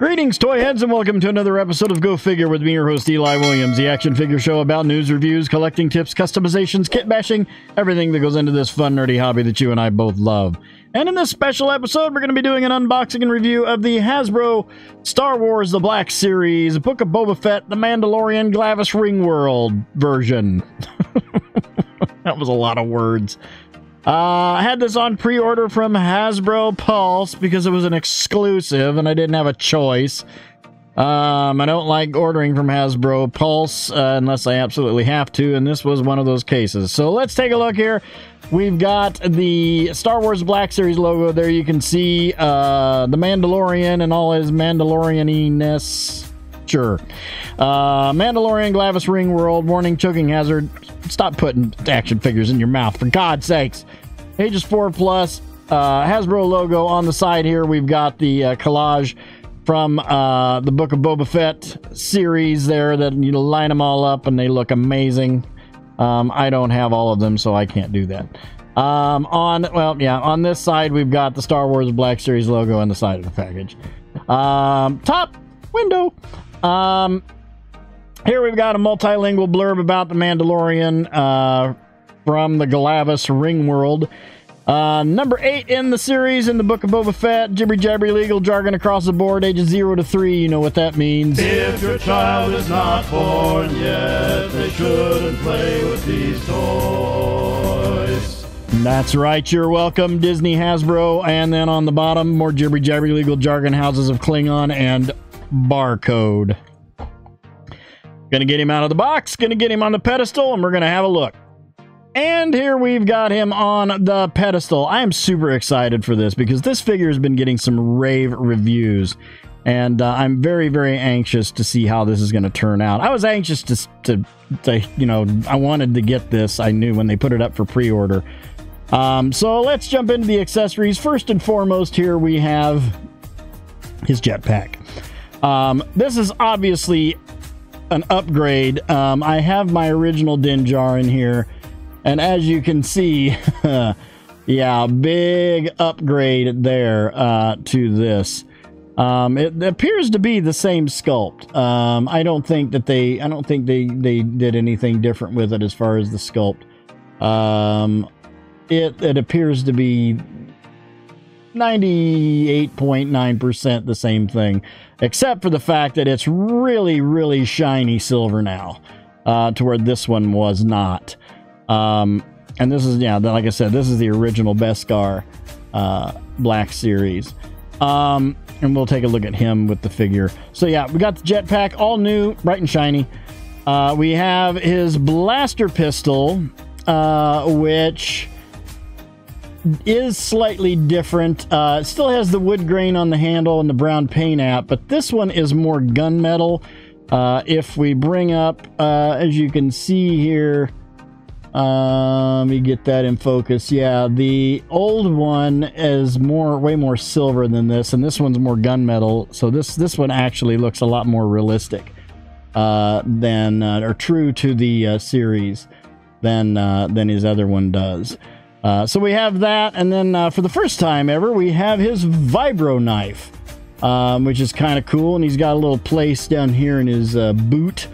Greetings, toy heads, and welcome to another episode of Go Figure with me, your host, Eli Williams, the action figure show about news, reviews, collecting tips, customizations, kit bashing, everything that goes into this fun, nerdy hobby that you and I both love. And in this special episode, we're going to be doing an unboxing and review of the Hasbro Star Wars The Black Series, Book of Boba Fett, The Mandalorian, Glavis Ringworld version. That was a lot of words. I had this on pre-order from Hasbro Pulse because it was an exclusive and I didn't have a choice. I don't like ordering from Hasbro Pulse unless I absolutely have to, and this was one of those cases. So let's take a look here. We've got the Star Wars Black Series logo there. You can see the Mandalorian and all his Mandalorian-iness. Sure. Mandalorian, Glavis Ringworld, warning, choking hazard. Stop putting action figures in your mouth, for God's sakes. Ages 4 plus, Hasbro logo on the side here. We've got the collage from the Book of Boba Fett series there that you line them all up and they look amazing. I don't have all of them, so I can't do that. On this side, we've got the Star Wars Black Series logo on the side of the package. Top window. Here we've got a multilingual blurb about the Mandalorian from the Glavis Ringworld. Number 8 in the series in the Book of Boba Fett. Jibbery jabbery legal jargon across the board, ages 0 to 3. You know what that means. If your child is not born yet, they shouldn't play with these toys. That's right. You're welcome, Disney, Hasbro. And then on the bottom, more jibbery jabbery legal jargon, houses of Klingon, and barcode. Gonna get him out of the box, gonna get him on the pedestal, and we're gonna have a look. And here we've got him on the pedestal. I am super excited for this because this figure has been getting some rave reviews, and I'm very, very anxious to see how this is gonna turn out. I was anxious to you know, I wanted to get this. I knew when they put it up for pre-order. So let's jump into the accessories. First and foremost, here we have his jetpack. This is obviously an upgrade. I have my original Dinjar in here, and as you can see, yeah, big upgrade there to this. It appears to be the same sculpt. I don't think they did anything different with it as far as the sculpt. It appears to be 98.9% the same thing, except for the fact that it's really, really shiny silver now, to where this one was not. And this is, yeah, like I said, this is the original Beskar Black Series. And we'll take a look at him with the figure. So yeah, we got the jetpack, all new, bright and shiny. We have his blaster pistol, which is slightly different. It still has the wood grain on the handle and the brown paint app, but this one is more gunmetal. If we bring up, as you can see here, let me get that in focus. Yeah, the old one is way more silver than this, and this one's more gunmetal. So this one actually looks a lot more realistic or true to the series than his other one does. So we have that, and then for the first time ever, we have his Vibroknife, which is kind of cool, and he's got a little place down here in his boot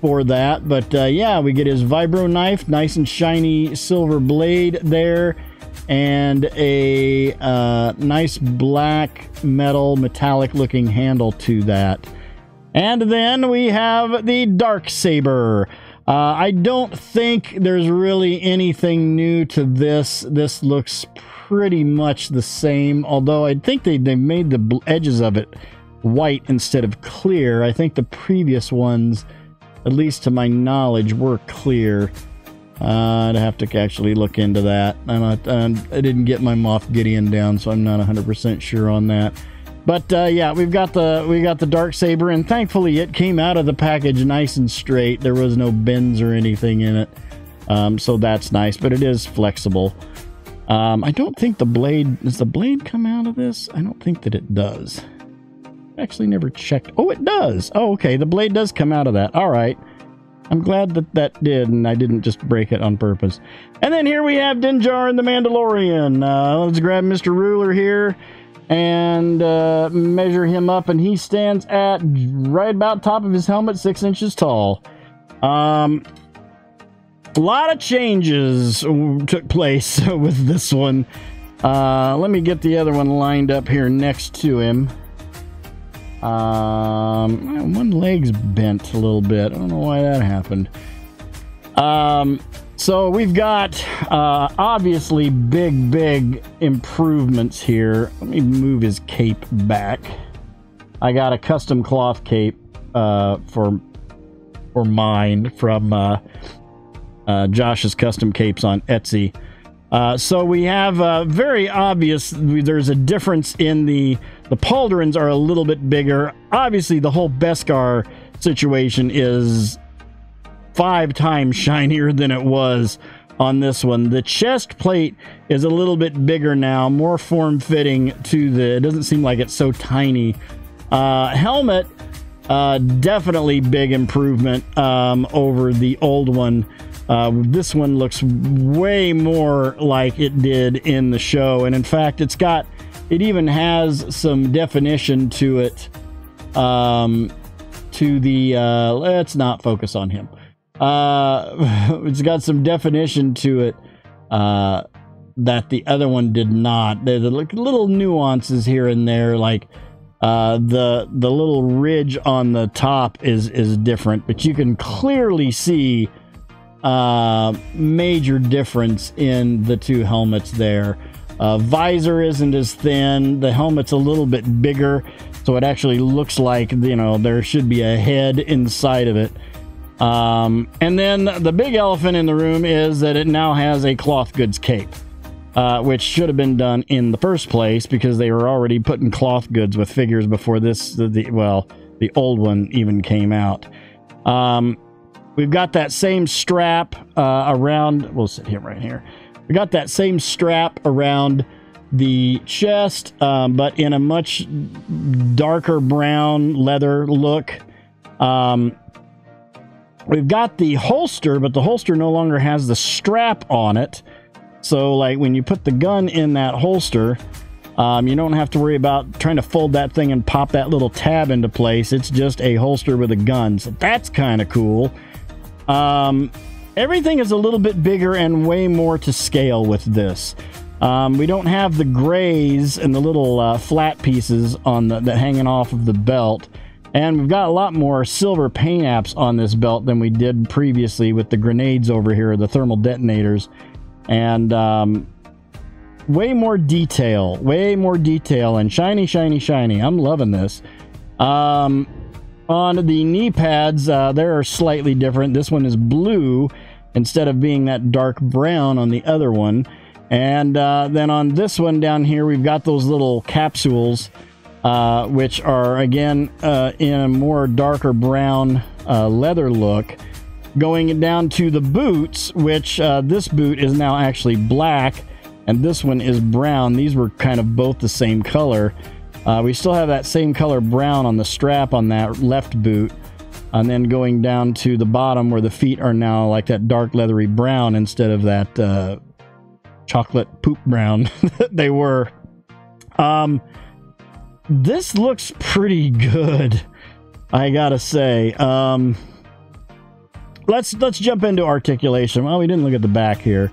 for that. But yeah, we get his Vibroknife, nice and shiny silver blade there, and a nice black metallic-looking handle to that. And then we have the Darksaber. I don't think there's really anything new to this. This looks pretty much the same, although I think they made the edges of it white instead of clear. I think the previous ones, at least to my knowledge, were clear. I'd have to actually look into that. I didn't get my Moff Gideon down, so I'm not 100% sure on that. But yeah, we got the Darksaber, and thankfully it came out of the package nice and straight. There was no bends or anything in it, so that's nice. But it is flexible. I don't think does the blade come out of this? I don't think that it does. Actually, never checked. Oh, it does. Oh, okay, the blade does come out of that. All right. I'm glad that that did, and I didn't just break it on purpose. And then here we have Din Djarin, the Mandalorian. Let's grab Mr. Ruler here. and measure him up, and he stands at right about top of his helmet, 6 inches tall. A lot of changes took place with this one. Let me get the other one lined up here next to him. One leg's bent a little bit. I don't know why that happened. So we've got obviously big improvements here. Let me move his cape back. I got a custom cloth cape for mine from Josh's Custom Capes on Etsy. So we have very obvious, there's a difference in the pauldrons are a little bit bigger. Obviously the whole Beskar situation is 5 times shinier than it was on this one. The chest plate is a little bit bigger now, more form-fitting to the, it doesn't seem like it's so tiny. Helmet, definitely big improvement over the old one. This one looks way more like it did in the show, and in fact it's got, it even has some definition to it, to the let's not focus on him, it's got some definition to it that the other one did not. There's little nuances here and there, like the little ridge on the top is different, but you can clearly see major difference in the two helmets there. Visor isn't as thin, the helmet's a little bit bigger, so it actually looks like, you know, there should be a head inside of it. And then the big elephant in the room is that it now has a cloth goods cape, which should have been done in the first place, because they were already putting cloth goods with figures before this, well, the old one even came out. We've got that same strap around, we'll sit him right here. We got that same strap around the chest, but in a much darker brown leather look. We've got the holster, but the holster no longer has the strap on it. So like when you put the gun in that holster, you don't have to worry about trying to fold that thing and pop that little tab into place. It's just a holster with a gun. So that's kind of cool. Everything is a little bit bigger and way more to scale with this. We don't have the grays and the little flat pieces on that hanging off of the belt, and we've got a lot more silver paint apps on this belt than we did previously with the grenades over here, the thermal detonators, and way more detail, and shiny. I'm loving this. On the knee pads, they're slightly different. This one is blue instead of being that dark brown on the other one. And then on this one down here, we've got those little capsules, which are, again, in a more darker brown leather look. Going down to the boots, which this boot is now actually black, and this one is brown. These were kind of both the same color. We still have that same color brown on the strap on that left boot, and then going down to the bottom where the feet are now like that dark leathery brown instead of that chocolate poop brown that they were. This looks pretty good, I gotta say. Let's jump into articulation. Well, we didn't look at the back here.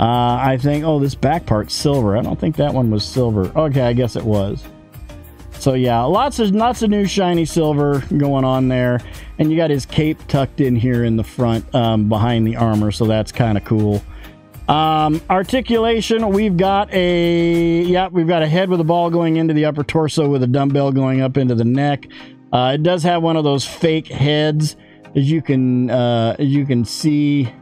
I think, oh, this back part's silver. I don't think that one was silver. Okay, I guess it was. So yeah, lots of new shiny silver going on there, and you got his cape tucked in here in the front behind the armor, so that's kind of cool. Articulation, we've got a head with a ball going into the upper torso with a dumbbell going up into the neck. It does have one of those fake heads, as you can see.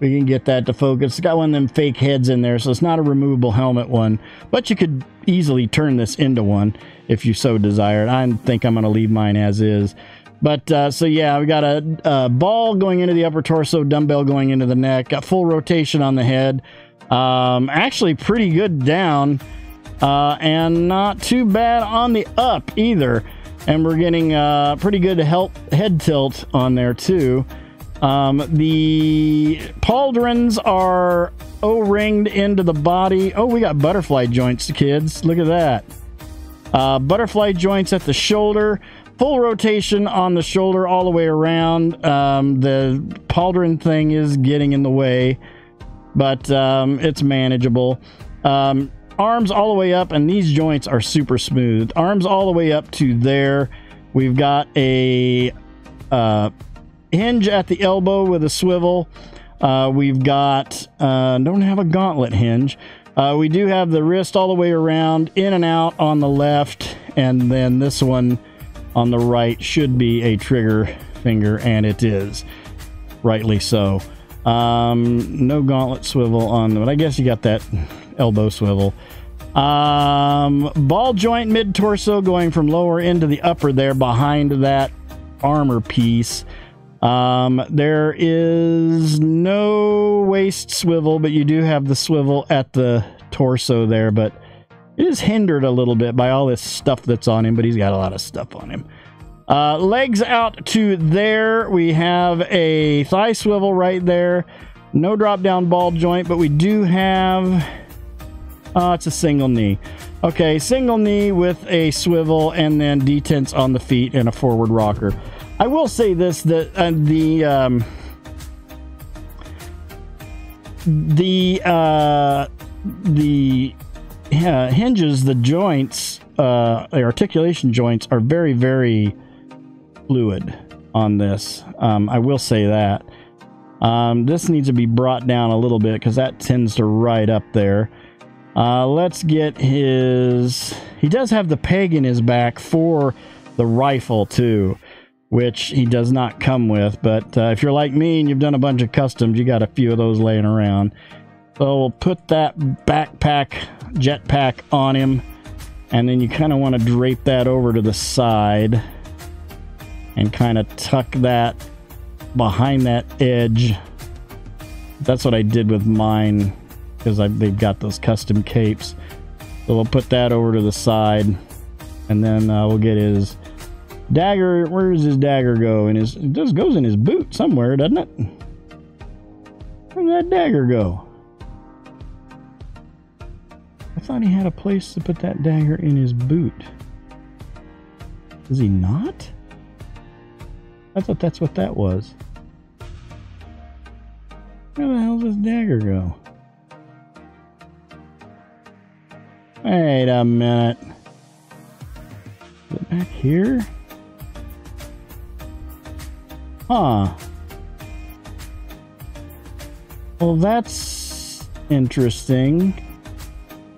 We can get that to focus. It's got one of them fake heads in there, so it's not a removable helmet one, but you could easily turn this into one if you so desired. I think I'm going to leave mine as is. But so yeah, we got a ball going into the upper torso, dumbbell going into the neck, got full rotation on the head. Actually pretty good down, and not too bad on the up either. And we're getting pretty good head tilt on there too. The pauldrons are O-ringed into the body. Oh, we got butterfly joints, kids. Look at that. Butterfly joints at the shoulder. Full rotation on the shoulder all the way around. The pauldron thing is getting in the way, but it's manageable. Arms all the way up, and these joints are super smooth. Arms all the way up to there. We've got a hinge at the elbow with a swivel. We've got, don't have a gauntlet hinge. We do have the wrist all the way around, in and out on the left, and then this one on the right should be a trigger finger, and it is, rightly so. No gauntlet swivel on them, but I guess you got that elbow swivel. Ball joint mid-torso going from lower into the upper there behind that armor piece. There is no waist swivel, but you do have the swivel at the torso there, but it is hindered a little bit by all this stuff that's on him, but he's got a lot of stuff on him. Legs out to there. We have a thigh swivel right there. No drop-down ball joint, but we do have... it's a single knee. Okay, single knee with a swivel and then detents on the feet and a forward rocker. I will say this, that the hinges, the joints, the articulation joints are very, very fluid on this. I will say that. This needs to be brought down a little bit because that tends to ride up there. Let's get his... He does have the peg in his back for the rifle, too, which he does not come with. But if you're like me and you've done a bunch of customs, you got a few of those laying around. So we'll put that backpack, jetpack on him. And then you kind of want to drape that over to the side and kind of tuck that behind that edge. That's what I did with mine, because they've got those custom capes. So we'll put that over to the side, and then we'll get his dagger. Where does his dagger go? And it just goes in his boot somewhere, doesn't it? Where did that dagger go? I thought he had a place to put that dagger in his boot. Does he not? I thought that's what that was. Where the hell does this dagger go? Wait a minute. Is it back here? Huh. Well, that's interesting.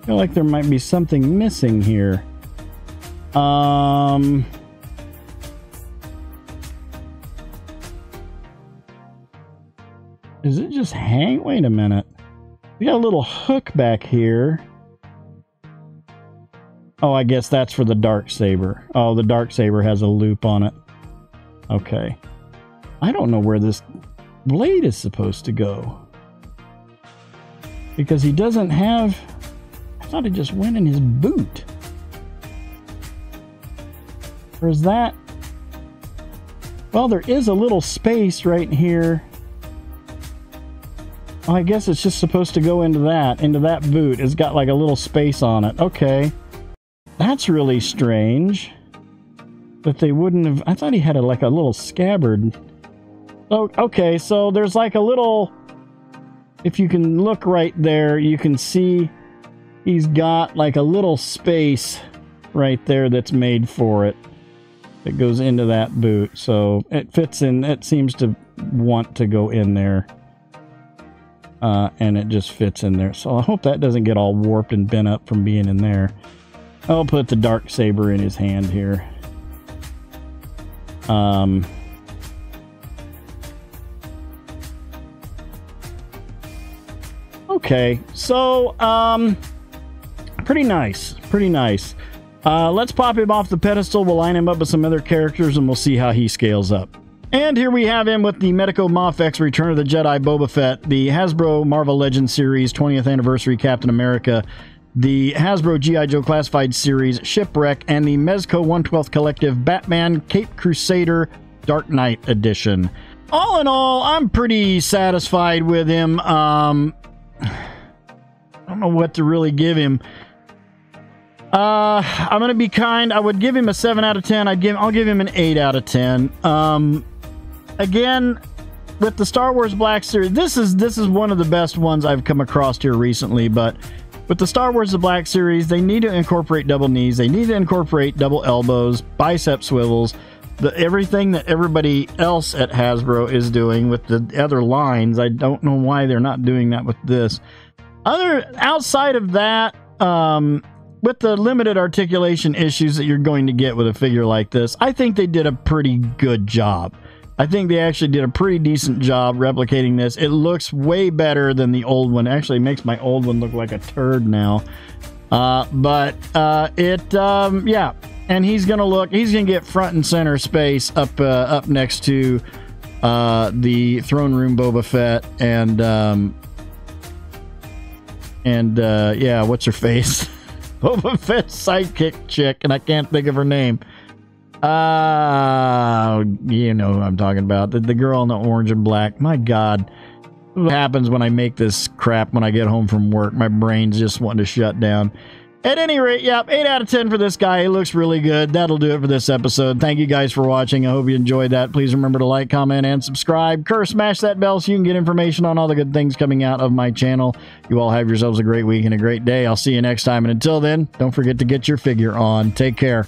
I feel like there might be something missing here. Is it just hang? Wait a minute. We got a little hook back here. Oh, I guess that's for the Darksaber. Oh, the Darksaber has a loop on it. Okay. I don't know where this blade is supposed to go, because he doesn't have... I thought it just went in his boot. Or is that... Well, there is a little space right here. Oh, I guess it's just supposed to go into that boot. It's got like a little space on it. Okay. That's really strange that they wouldn't have... I thought he had like a little scabbard. Oh, okay, so there's like a little... If you can look right there, you can see he's got like a little space right there that's made for it. That goes into that boot, so it fits in. It seems to want to go in there. And it just fits in there. So I hope that doesn't get all warped and bent up from being in there. I'll put the Darksaber in his hand here. Okay, so pretty nice, pretty nice. Let's pop him off the pedestal. We'll line him up with some other characters, and we'll see how he scales up. And here we have him with the Medico Moffex Return of the Jedi Boba Fett, the Hasbro Marvel Legends series 20th Anniversary Captain America, the Hasbro G.I. Joe Classified series Shipwreck, and the Mezco 1/12 Collective Batman Caped Crusader Dark Knight Edition. All in all, I'm pretty satisfied with him. don't know what to really give him. I'm gonna be kind. I would give him a 7 out of 10. I'll give him an 8 out of 10. Again, with the Star Wars Black Series, this is one of the best ones I've come across here recently. But with the Star Wars The Black Series, they need to incorporate double knees. They need to incorporate double elbows, bicep swivels, everything that everybody else at Hasbro is doing with the other lines. I don't know why they're not doing that with this. Outside of that, with the limited articulation issues that you're going to get with a figure like this, I think they did a pretty good job. I think they actually did a pretty decent job replicating this. It looks way better than the old one. Actually, it makes my old one look like a turd now. Yeah. And he's going to get front and center space up next to the Throne Room Boba Fett and yeah, what's her face? Boba Fett's sidekick chick, and I can't think of her name. You know who I'm talking about. The girl in the orange and black. My God. What happens when I make this crap when I get home from work? My brain's just wanting to shut down. At any rate, yep, 8 out of 10 for this guy. He looks really good. That'll do it for this episode. Thank you guys for watching. I hope you enjoyed that. Please remember to like, comment, and subscribe. Smash that bell so you can get information on all the good things coming out of my channel. You all have yourselves a great week and a great day. I'll see you next time. And until then, don't forget to get your figure on. Take care.